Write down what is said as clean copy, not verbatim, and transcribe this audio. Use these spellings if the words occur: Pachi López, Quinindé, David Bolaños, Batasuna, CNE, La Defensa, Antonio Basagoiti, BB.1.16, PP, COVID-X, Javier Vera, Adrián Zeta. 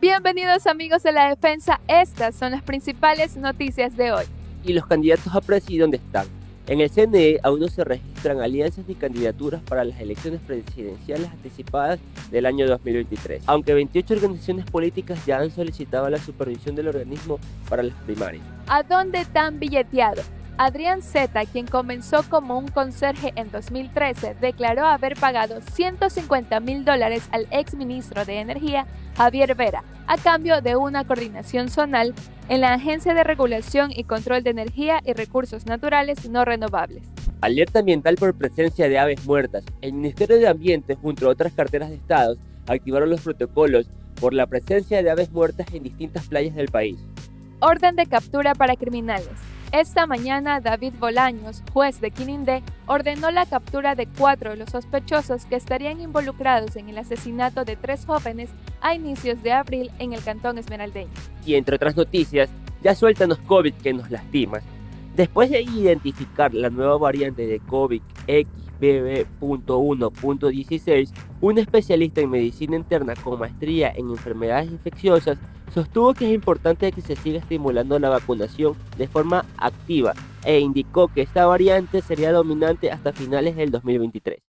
Bienvenidos amigos de La Defensa, estas son las principales noticias de hoy. Y los candidatos a presidente están. En el CNE aún no se registran alianzas ni candidaturas para las elecciones presidenciales anticipadas del año 2023, aunque 28 organizaciones políticas ya han solicitado la supervisión del organismo para las primarias. ¿A dónde tan billeteado? Adrián Zeta, quien comenzó como un conserje en 2013, declaró haber pagado $150.000 al exministro de Energía, Javier Vera, a cambio de una coordinación zonal en la Agencia de Regulación y Control de Energía y Recursos Naturales No Renovables. Alerta ambiental por presencia de aves muertas. El Ministerio de Ambiente, junto a otras carteras de Estado, activaron los protocolos por la presencia de aves muertas en distintas playas del país. Orden de captura para criminales. Esta mañana, David Bolaños, juez de Quinindé, ordenó la captura de 4 de los sospechosos que estarían involucrados en el asesinato de 3 jóvenes a inicios de abril en el Cantón Esmeraldeño. Y entre otras noticias, ya suéltanos COVID que nos lastimas. Después de identificar la nueva variante de COVID-X, BB.1.16, un especialista en medicina interna con maestría en enfermedades infecciosas sostuvo que es importante que se siga estimulando la vacunación de forma activa e indicó que esta variante sería dominante hasta finales del 2023.